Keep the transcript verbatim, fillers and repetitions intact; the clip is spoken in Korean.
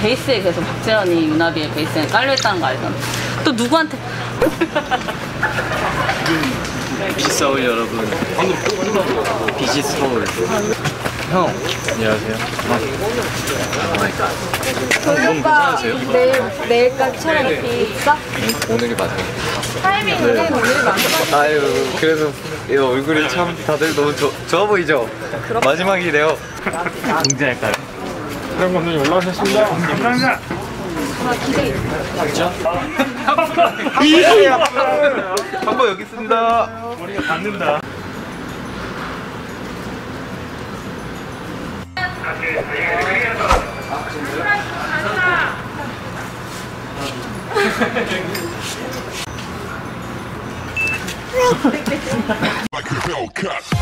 베이스에 계속 박재현이 유나비의 베이스에 깔려있다는 거 알잖아. 또 누구한테 비싸울 여러분, 비지스서울. 형, 안녕하세요. 오마이갓. 몸 괜찮으세요? 내일, 내일까지 촬영 있어? 오늘이 맞아요. 타이밍은 네. 오늘이 맞아요. 아유, 그래서 이 얼굴이 참 다들 너무 조, 좋아 보이죠? 그렇구나. 마지막이래요. 공지할까요? 그런 분들이 올라오셨습니다. 감사합니다. 그렇죠? 한번 여기 있습니다. 머리가 받는다. Like a bell cut.